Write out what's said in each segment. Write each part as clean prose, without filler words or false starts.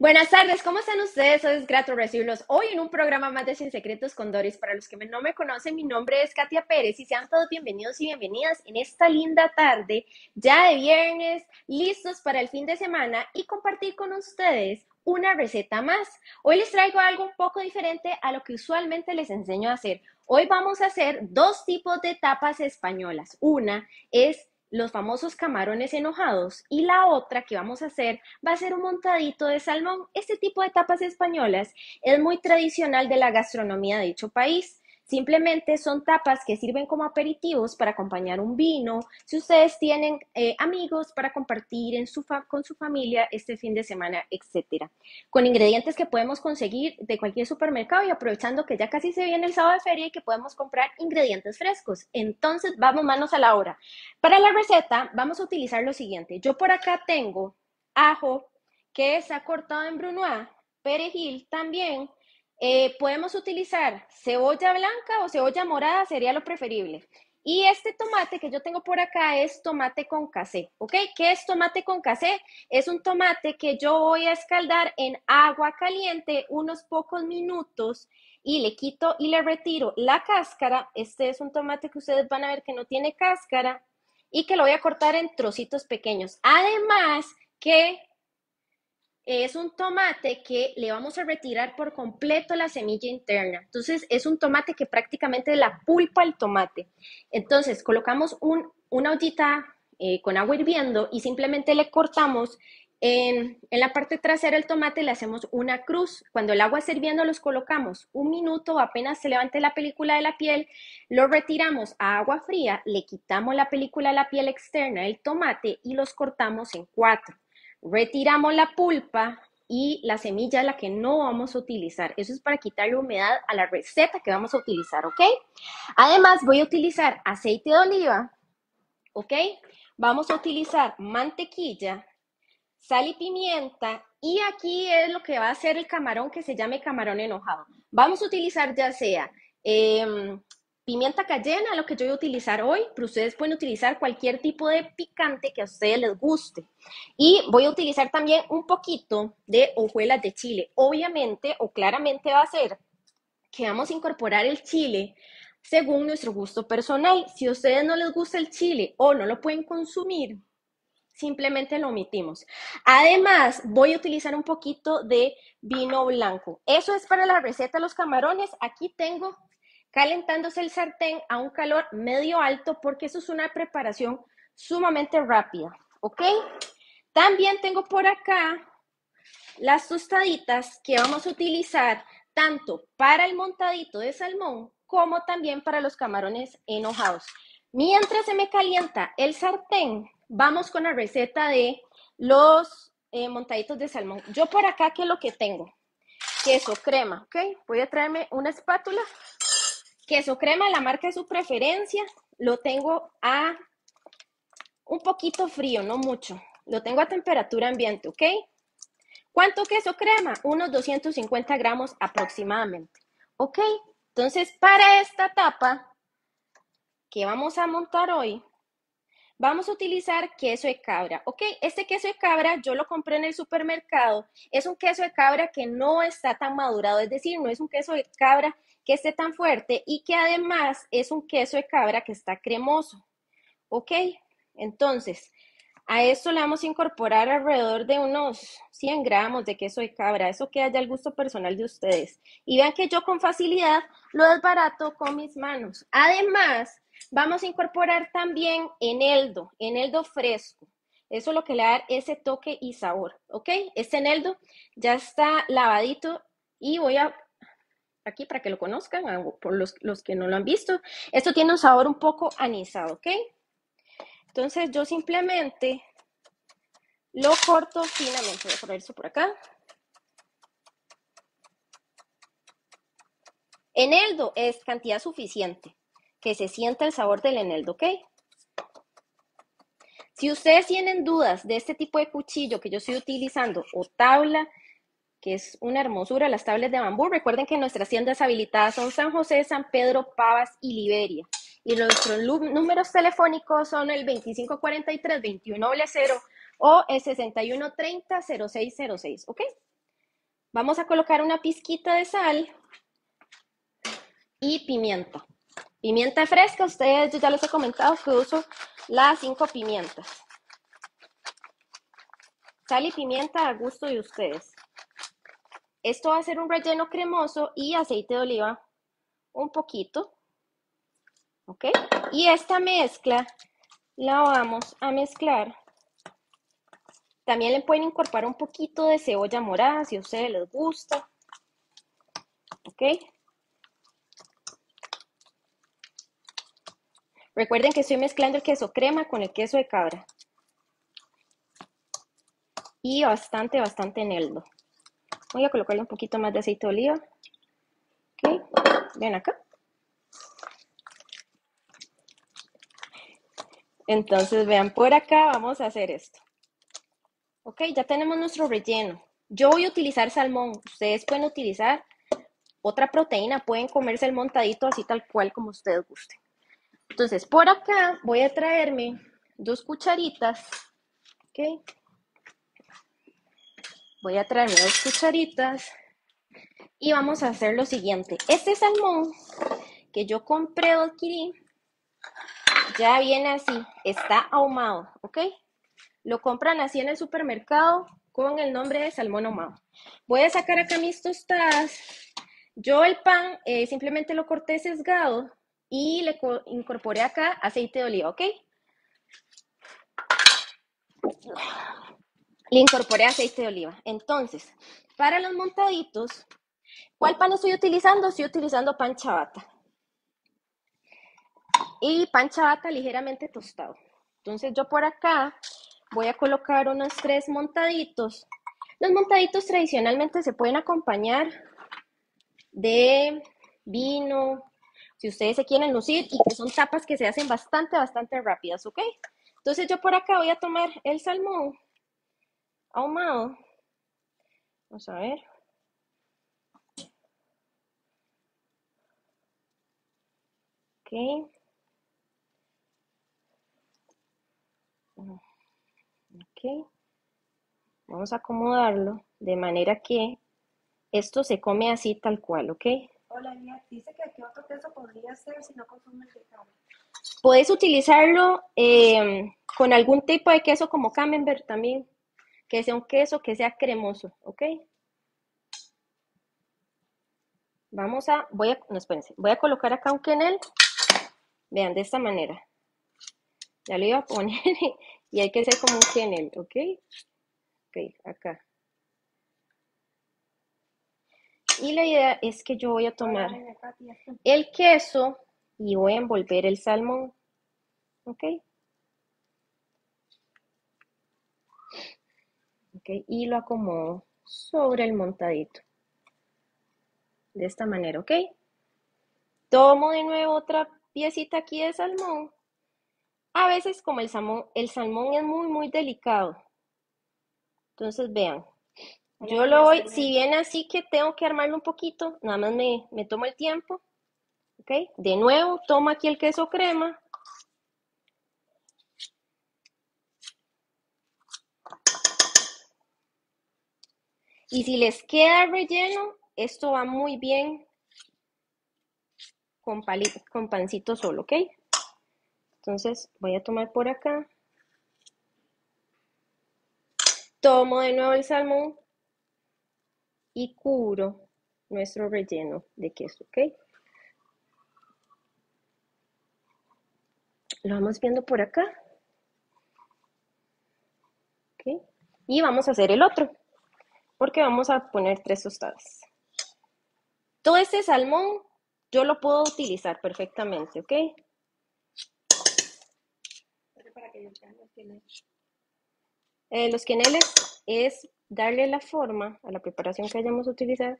Buenas tardes, ¿cómo están ustedes? Es grato recibirlos hoy en un programa más de Sin Secretos con Doris. Para los que no me conocen, mi nombre es Katia Pérez y sean todos bienvenidos y bienvenidas en esta linda tarde, ya de viernes, listos para el fin de semana y compartir con ustedes una receta más. Hoy les traigo algo un poco diferente a lo que usualmente les enseño a hacer. Hoy vamos a hacer dos tipos de tapas españolas. Una es los famosos camarones enojados y la otra que vamos a hacer va a ser un montadito de salmón. Este tipo de tapas españolas es muy tradicional de la gastronomía de dicho país. Simplemente son tapas que sirven como aperitivos para acompañar un vino, si ustedes tienen amigos para compartir con su familia este fin de semana, etc. Con ingredientes que podemos conseguir de cualquier supermercado y aprovechando que ya casi se viene el sábado de feria y que podemos comprar ingredientes frescos. Entonces, vamos manos a la obra. Para la receta vamos a utilizar lo siguiente. Yo por acá tengo ajo que está cortado en brunoise, perejil también. Podemos utilizar cebolla blanca o cebolla morada, sería lo preferible. Y este tomate que yo tengo por acá es tomate con casé, ¿ok? ¿Qué es tomate con casé? Es un tomate que yo voy a escaldar en agua caliente unos pocos minutos y le quito y le retiro la cáscara. Este es un tomate que ustedes van a ver que no tiene cáscara y que lo voy a cortar en trocitos pequeños. Además que es un tomate que le vamos a retirar por completo la semilla interna. Entonces, es un tomate que prácticamente la pulpa al tomate. Entonces, colocamos una ollita con agua hirviendo y simplemente le cortamos en la parte trasera el tomate, le hacemos una cruz. Cuando el agua está hirviendo, los colocamos un minuto, apenas se levante la película de la piel, lo retiramos a agua fría, le quitamos la película de la piel externa del tomate y los cortamos en cuatro. Retiramos la pulpa y la semilla, la que no vamos a utilizar. Eso es para quitarle humedad a la receta que vamos a utilizar, ¿ok? Además, voy a utilizar aceite de oliva, ¿ok? Vamos a utilizar mantequilla, sal y pimienta. Y aquí es lo que va a hacer el camarón que se llame camarón enojado. Vamos a utilizar ya sea pimienta cayena, lo que yo voy a utilizar hoy, pero ustedes pueden utilizar cualquier tipo de picante que a ustedes les guste. Y voy a utilizar también un poquito de hojuelas de chile. Obviamente o claramente va a ser que vamos a incorporar el chile según nuestro gusto personal. Si a ustedes no les gusta el chile o no lo pueden consumir, simplemente lo omitimos. Además, voy a utilizar un poquito de vino blanco. Eso es para la receta de los camarones. Aquí tengo calentándose el sartén a un calor medio alto porque eso es una preparación sumamente rápida, ¿ok? También tengo por acá las tostaditas que vamos a utilizar tanto para el montadito de salmón como también para los camarones enojados. Mientras se me calienta el sartén, vamos con la receta de los montaditos de salmón. Yo por acá, ¿qué es lo que tengo? Queso crema, ¿ok? Voy a traerme una espátula. Queso crema, la marca de su preferencia, lo tengo a un poquito frío, no mucho. Lo tengo a temperatura ambiente, ¿ok? ¿Cuánto queso crema? Unos 250 gramos aproximadamente, ¿ok? Entonces, para esta tapa que vamos a montar hoy, vamos a utilizar queso de cabra, ¿ok? Este queso de cabra yo lo compré en el supermercado. Es un queso de cabra que no está tan madurado, es decir, no es un queso de cabra que esté tan fuerte y que además es un queso de cabra que está cremoso, ¿ok? Entonces, a esto le vamos a incorporar alrededor de unos 100 gramos de queso de cabra, eso queda ya al gusto personal de ustedes. Y vean que yo con facilidad lo desbarato con mis manos. Además, vamos a incorporar también eneldo fresco. Eso es lo que le va a dar ese toque y sabor, ¿ok? Este eneldo ya está lavadito y voy a aquí para que lo conozcan, por los que no lo han visto. Esto tiene un sabor un poco anisado, ¿ok? Entonces yo simplemente lo corto finamente. Voy a poner eso por acá. Eneldo es cantidad suficiente, que se sienta el sabor del eneldo, ¿ok? Si ustedes tienen dudas de este tipo de cuchillo que yo estoy utilizando o tabla, que es una hermosura, las tablas de bambú. Recuerden que nuestras tiendas habilitadas son San José, San Pedro, Pavas y Liberia. Y nuestros números telefónicos son el 2543-2100 o el 6130-0606, ¿ok? Vamos a colocar una pizquita de sal y pimienta. Pimienta fresca, ustedes, yo ya les he comentado que uso las 5 pimientas. Sal y pimienta a gusto de ustedes. Esto va a ser un relleno cremoso y aceite de oliva un poquito. ¿Ok? Y esta mezcla la vamos a mezclar. También le pueden incorporar un poquito de cebolla morada si a ustedes les gusta. ¿Ok? Recuerden que estoy mezclando el queso crema con el queso de cabra. Y bastante eneldo. Voy a colocarle un poquito más de aceite de oliva. ¿Ok? Ven acá. Entonces, vean, por acá vamos a hacer esto. Ok, ya tenemos nuestro relleno. Yo voy a utilizar salmón. Ustedes pueden utilizar otra proteína. Pueden comerse el montadito así tal cual como ustedes gusten. Entonces, por acá voy a traerme 2 cucharitas. Ok. Voy a traerme 2 cucharitas y vamos a hacer lo siguiente. Este salmón que yo compré o adquirí ya viene así, está ahumado, ¿ok? Lo compran así en el supermercado con el nombre de salmón ahumado. Voy a sacar acá mis tostadas. Yo el pan simplemente lo corté sesgado y le incorporé acá aceite de oliva, ¿ok? Le incorporé aceite de oliva. Entonces, para los montaditos, ¿cuál pan estoy utilizando? Estoy utilizando pan ciabatta. Y pan ciabatta ligeramente tostado. Entonces yo por acá voy a colocar unos 3 montaditos. Los montaditos tradicionalmente se pueden acompañar de vino, si ustedes se quieren lucir, y que son tapas que se hacen bastante rápidas, ¿ok? Entonces yo por acá voy a tomar el salmón ahumado. Vamos a ver. Ok. Ok. Vamos a acomodarlo de manera que esto se come así tal cual, ¿ok? Hola, Lía. Dice que aquí otro queso podría ser si no consume el de cabra. Puedes utilizarlo con algún tipo de queso como camembert también. Que sea un queso, que sea cremoso, ¿ok? Vamos a, no, espérense, voy a colocar acá un quenel, vean, de esta manera. Ya lo iba a poner y hay que hacer como un quenel, ¿ok? Ok, acá. Y la idea es que yo voy a tomar el queso y voy a envolver el salmón, ¿ok? Okay, y lo acomodo sobre el montadito. De esta manera, ¿ok? Tomo de nuevo otra piecita aquí de salmón. A veces como el salmón es muy delicado. Entonces vean, yo lo voy, si bien así que tengo que armarlo un poquito, nada más me tomo el tiempo. ¿Ok? De nuevo, tomo aquí el queso crema. Y si les queda relleno, esto va muy bien con pancito solo, ¿ok? Entonces voy a tomar por acá. Tomo de nuevo el salmón y cubro nuestro relleno de queso, ¿ok? Lo vamos viendo por acá. ¿Ok? Y vamos a hacer el otro, porque vamos a poner 3 tostadas. Todo este salmón yo lo puedo utilizar perfectamente, ¿ok? Los queneles es darle la forma a la preparación que hayamos utilizado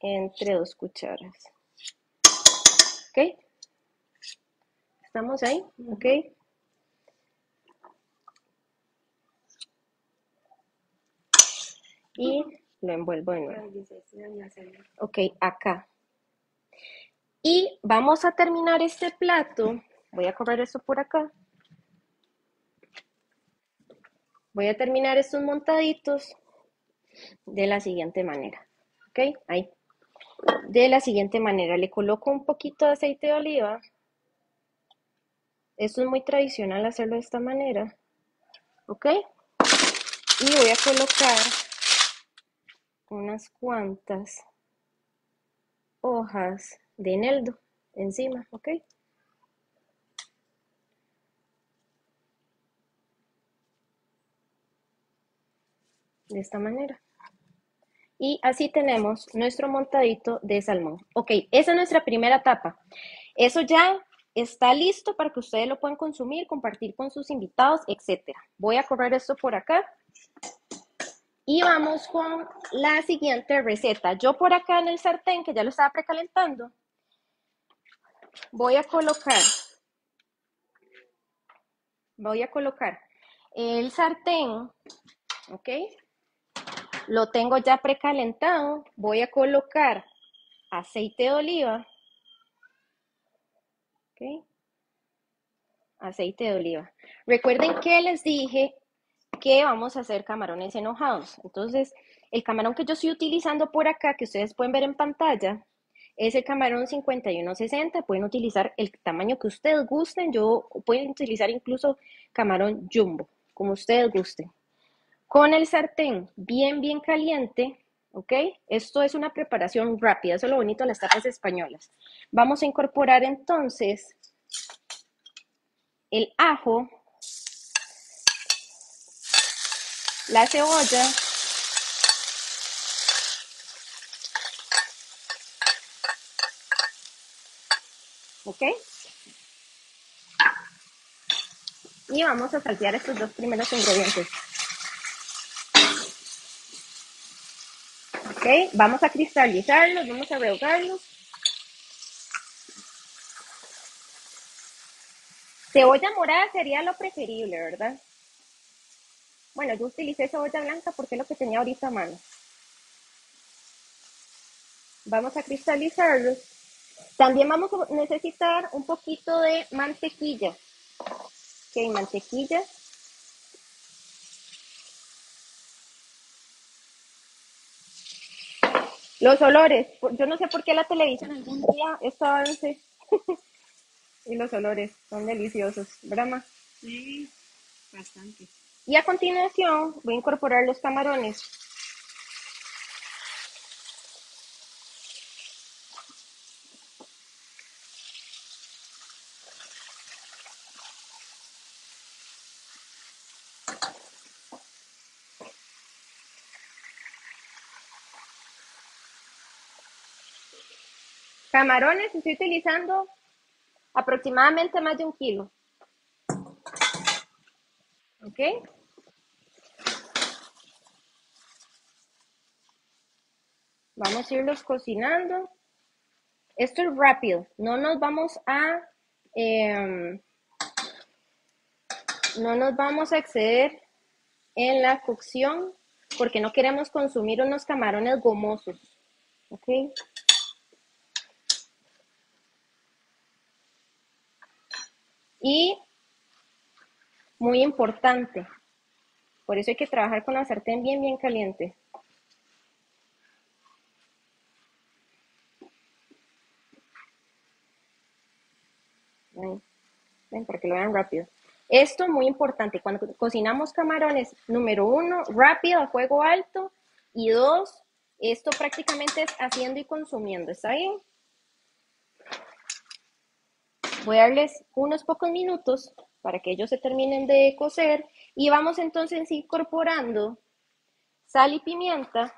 entre 2 cucharas. ¿Ok? ¿Estamos ahí? ¿Ok? Y lo envuelvo de nuevo. Ok, acá. Y vamos a terminar este plato. Voy a cobrar esto por acá. Voy a terminar estos montaditos de la siguiente manera. ¿Ok? Ahí. De la siguiente manera, le coloco un poquito de aceite de oliva. Esto es muy tradicional hacerlo de esta manera. ¿Ok? Y voy a colocar unas cuantas hojas de eneldo encima, ¿ok? De esta manera. Y así tenemos nuestro montadito de salmón. Ok, esa es nuestra primera etapa. Eso ya está listo para que ustedes lo puedan consumir, compartir con sus invitados, etc. Voy a correr esto por acá. Y vamos con la siguiente receta. Yo por acá en el sartén, que ya lo estaba precalentando, voy a colocar el sartén, ¿ok? Lo tengo ya precalentado. Voy a colocar aceite de oliva, ¿ok? Aceite de oliva. Recuerden que les dije que vamos a hacer camarones enojados. Entonces, el camarón que yo estoy utilizando por acá, que ustedes pueden ver en pantalla, es el camarón 5160. Pueden utilizar el tamaño que ustedes gusten. Pueden utilizar incluso camarón jumbo, como ustedes gusten. Con el sartén bien, bien caliente, ¿ok? Esto es una preparación rápida. Eso es lo bonito de las tapas españolas. Vamos a incorporar entonces el ajo, la cebolla, ¿ok? Y vamos a saltear estos dos primeros ingredientes. ¿Ok? Vamos a cristalizarlos, vamos a rehogarlos. Cebolla morada sería lo preferible, ¿verdad? Bueno, yo utilicé cebolla blanca porque es lo que tenía ahorita a mano. Vamos a cristalizarlos. También vamos a necesitar un poquito de mantequilla. Ok, mantequilla. Los olores. Yo no sé por qué la televisión algún día esto avance. Y los olores son deliciosos. ¿Verdad, Ma? Sí, bastante. Y a continuación voy a incorporar los camarones. Camarones estoy utilizando aproximadamente más de 1 kilo. ¿Ok? Vamos a irlos cocinando. Esto es rápido. No nos vamos a exceder en la cocción porque no queremos consumir unos camarones gomosos. ¿Ok? Y muy importante, por eso hay que trabajar con la sartén bien, bien caliente. Ven, para que lo vean rápido. Esto es muy importante. Cuando cocinamos camarones, número 1, rápido, a fuego alto. Y 2, esto prácticamente es haciendo y consumiendo. ¿Está bien? Voy a darles unos pocos minutos para que ellos se terminen de cocer y vamos entonces incorporando sal y pimienta.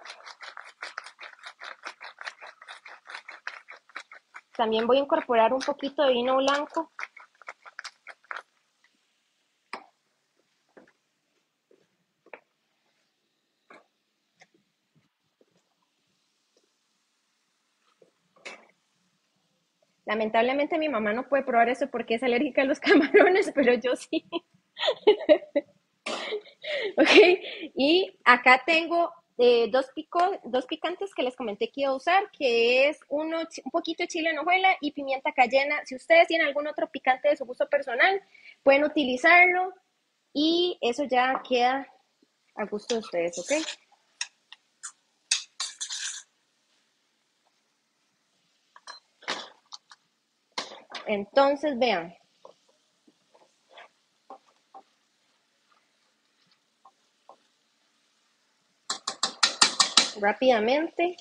También voy a incorporar un poquito de vino blanco. Lamentablemente mi mamá no puede probar eso porque es alérgica a los camarones, pero yo sí. Ok, y acá tengo dos picantes que les comenté que iba a usar, que es un poquito de chile en hojuela y pimienta cayena. Si ustedes tienen algún otro picante de su gusto personal, pueden utilizarlo y eso ya queda a gusto de ustedes, ¿ok? Entonces, vean. Rápidamente.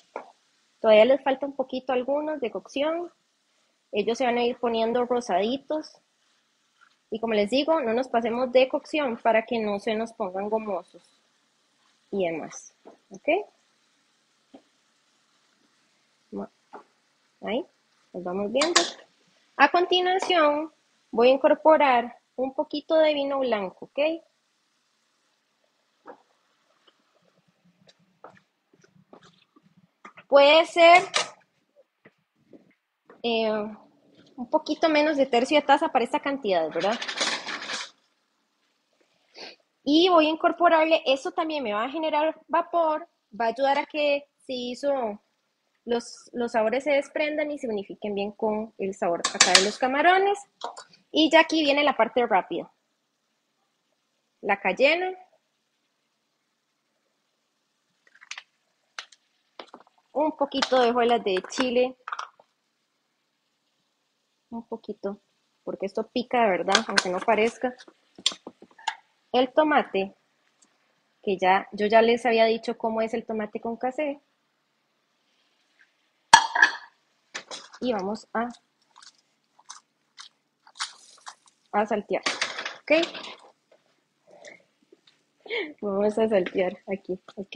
Todavía les falta un poquito algunos de cocción. Ellos se van a ir poniendo rosaditos. Y como les digo, no nos pasemos de cocción para que no se nos pongan gomosos y demás. ¿Ok? Ahí, nos vamos viendo. A continuación, voy a incorporar un poquito de vino blanco, ¿ok? Puede ser un poquito menos de tercio de taza para esta cantidad, ¿verdad? Y voy a incorporarle, eso también me va a generar vapor, va a ayudar a que se hizo, los sabores se desprendan y se unifiquen bien con el sabor acá de los camarones. Y ya aquí viene la parte rápida. La cayena. Un poquito de hojuelas de chile. Un poquito, porque esto pica de verdad, aunque no parezca. El tomate, que ya, yo ya les había dicho cómo es el tomate con casé. Y vamos a saltear, ¿ok? Vamos a saltear aquí, ¿ok?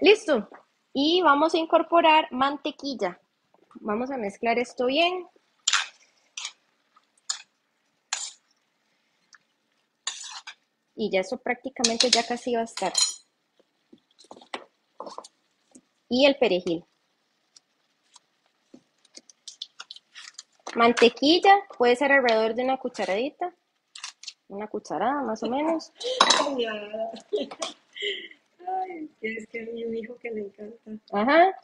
Listo. Y vamos a incorporar mantequilla. Vamos a mezclar esto bien. Y ya eso prácticamente ya casi va a estar. Y el perejil. Mantequilla puede ser alrededor de una cucharadita. Una cucharada más o menos. Ay, es que a mi hijo que le encanta. Ajá.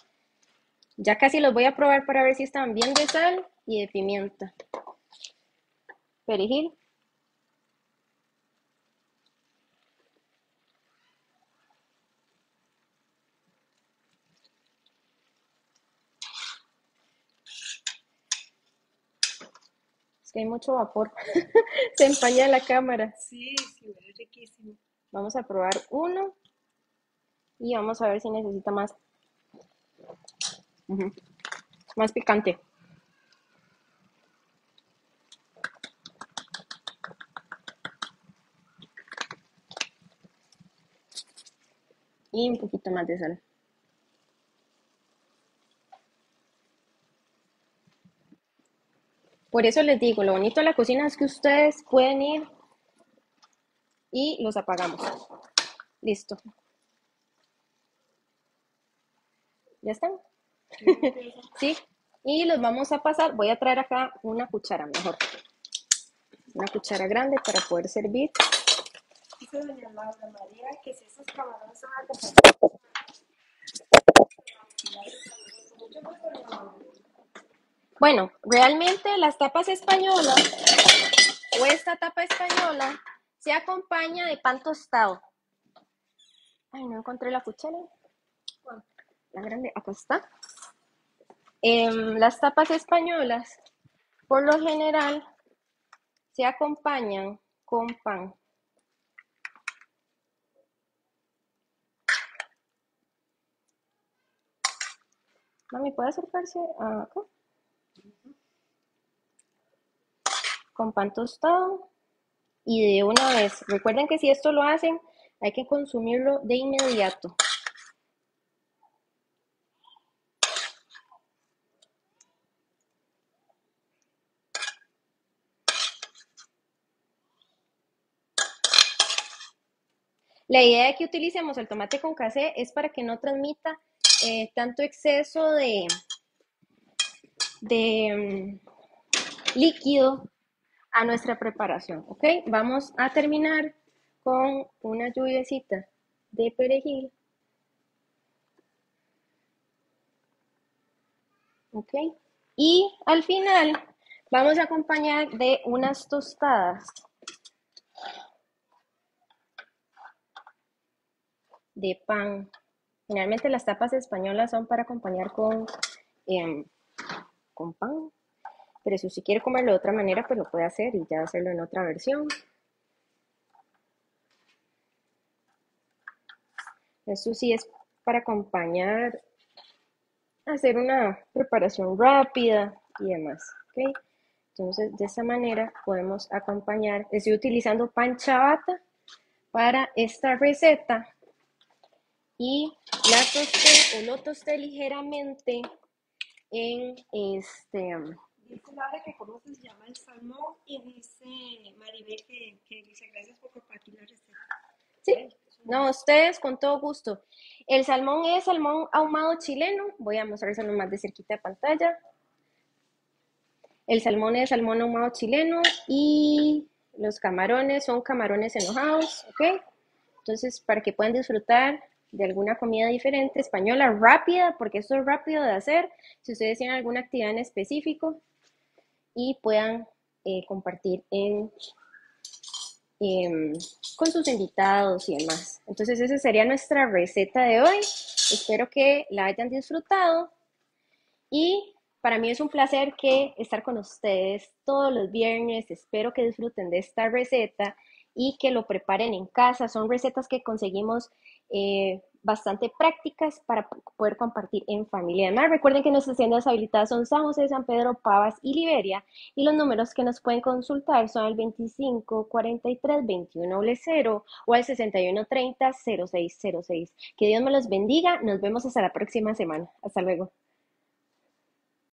Ya casi los voy a probar para ver si están bien de sal y de pimienta. Perejil. Es que hay mucho vapor. Se empaña la cámara. Sí, sí, es riquísimo. Vamos a probar uno. Y vamos a ver si necesita más. Más picante. Y un poquito más de sal. Por eso les digo, lo bonito de la cocina es que ustedes pueden ir y los apagamos. Listo. ¿Ya están? Sí. Y los vamos a pasar. Voy a traer acá una cuchara mejor. Una cuchara grande para poder servir. Dice doña Laura María que si esos camarones son acompañados. Bueno, realmente las tapas españolas o esta tapa española se acompaña de pan tostado. Ay, no encontré la cuchara. La grande, acá está. Las tapas españolas, por lo general, se acompañan con pan. Mami, ¿puede acercarse acá? Con pan tostado. Y de una vez, recuerden que si esto lo hacen, hay que consumirlo de inmediato. La idea de que utilicemos el tomate con casé es para que no transmita tanto exceso de líquido a nuestra preparación, ¿ok? Vamos a terminar con una lluviecita de perejil. ¿Ok? Y al final vamos a acompañar de unas tostadas. De pan. Generalmente las tapas españolas son para acompañar con con pan. Pero si usted quiere comerlo de otra manera, pues lo puede hacer y ya hacerlo en otra versión. Esto sí es para acompañar, hacer una preparación rápida y demás, ¿okay? Entonces, de esta manera podemos acompañar. Estoy utilizando pan ciabatta para esta receta. Y la tosté o lo tosté ligeramente en este... Dice Laura que cómo se llama el salmón y dice Maribel que dice gracias por compartir la receta. Sí, no, ustedes con todo gusto. El salmón es salmón ahumado chileno. Voy a mostrárselo más de cerquita de pantalla. El salmón es salmón ahumado chileno y los camarones son camarones enojados, ¿ok? Entonces, para que puedan disfrutar de alguna comida diferente, española, rápida, porque esto es rápido de hacer, si ustedes tienen alguna actividad en específico y puedan compartir con sus invitados y demás. Entonces esa sería nuestra receta de hoy, espero que la hayan disfrutado y para mí es un placer estar con ustedes todos los viernes, espero que disfruten de esta receta y que lo preparen en casa, son recetas que conseguimos bastante prácticas para poder compartir en familia. Además, recuerden que nuestras tiendas habilitadas son San José, San Pedro, Pavas y Liberia y los números que nos pueden consultar son al 25 43 21 00 o al 61 30 0606. Que Dios me los bendiga, nos vemos hasta la próxima semana. Hasta luego.